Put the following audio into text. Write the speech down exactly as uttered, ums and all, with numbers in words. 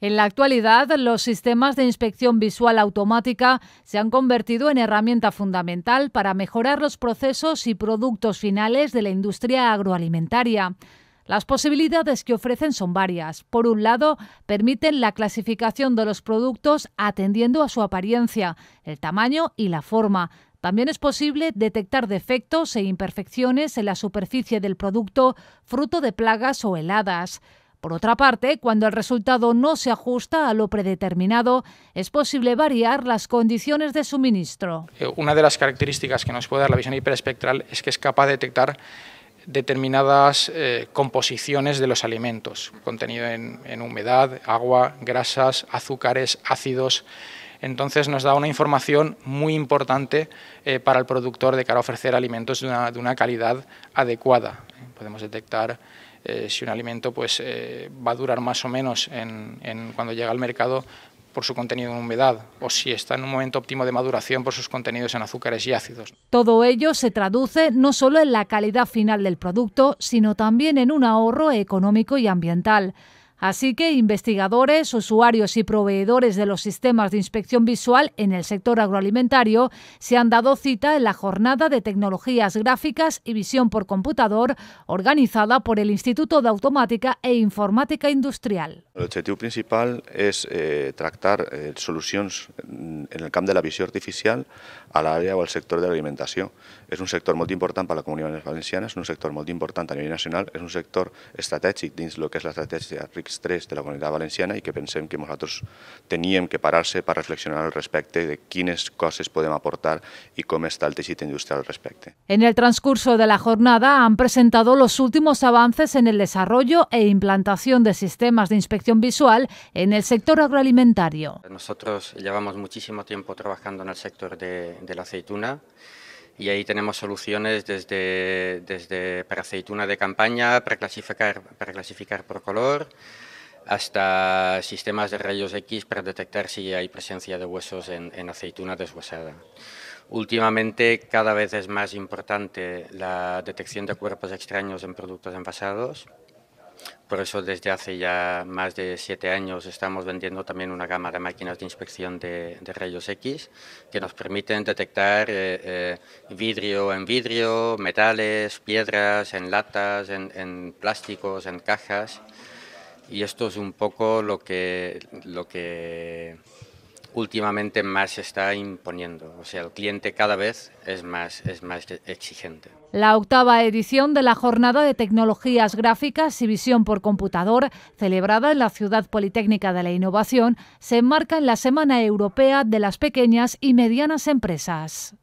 En la actualidad, los sistemas de inspección visual automática se han convertido en herramienta fundamental para mejorar los procesos y productos finales de la industria agroalimentaria. Las posibilidades que ofrecen son varias. Por un lado, permiten la clasificación de los productos atendiendo a su apariencia, el tamaño y la forma. También es posible detectar defectos e imperfecciones en la superficie del producto, fruto de plagas o heladas. Por otra parte, cuando el resultado no se ajusta a lo predeterminado, es posible variar las condiciones de suministro. Una de las características que nos puede dar la visión hiperespectral es que es capaz de detectar determinadas eh, composiciones de los alimentos, contenido en, en humedad, agua, grasas, azúcares, ácidos. Entonces nos da una información muy importante eh, para el productor de cara a ofrecer alimentos de una, de una calidad adecuada. Podemos detectar eh, si un alimento pues, eh, va a durar más o menos en, en cuando llega al mercado por su contenido en humedad, o si está en un momento óptimo de maduración por sus contenidos en azúcares y ácidos. Todo ello se traduce no solo en la calidad final del producto, sino también en un ahorro económico y ambiental. Así que investigadores, usuarios y proveedores de los sistemas de inspección visual en el sector agroalimentario se han dado cita en la Jornada de Tecnologías Gráficas y Visión por Computador organizada por el Instituto de Automática e Informática Industrial. El objetivo principal es eh, tractar eh, solucions en el camp de la visió artificial a l'àrea o al sector de l'alimentació. És un sector molt important per a la Comunitat Valenciana, és un sector molt important a nivell nacional, és un sector estratègic dins el que és l'estratègia R I S tres de la Comunitat Valenciana i que pensem que nosaltres teníem que parar-se per reflexionar al respecte de quines coses podem aportar i com està el teixit industrial al respecte. En el transcurso de la jornada han presentado los últimos avances en el desarrollo e implantación de sistemas de inspección visual en el sector agroalimentario. Nosotros llevamos muchísimo tiempo trabajando en el sector de, de la aceituna y ahí tenemos soluciones desde, desde para aceituna de campaña, para clasificar, para clasificar por color, hasta sistemas de rayos X para detectar si hay presencia de huesos en, en aceituna deshuesada. Últimamente cada vez es más importante la detección de cuerpos extraños en productos envasados. Por eso desde hace ya más de siete años estamos vendiendo también una gama de máquinas de inspección de, de rayos X que nos permiten detectar eh, eh, vidrio en vidrio, metales, piedras, en latas, en, en plásticos, en cajas. Y esto es un poco lo que, lo que últimamente más se está imponiendo. O sea, el cliente cada vez es más, es más exigente. La octava edición de la Jornada de Tecnologías Gráficas y Visión por Computador, celebrada en la Ciudad Politécnica de la Innovación, se enmarca en la Semana Europea de las Pequeñas y Medianas Empresas.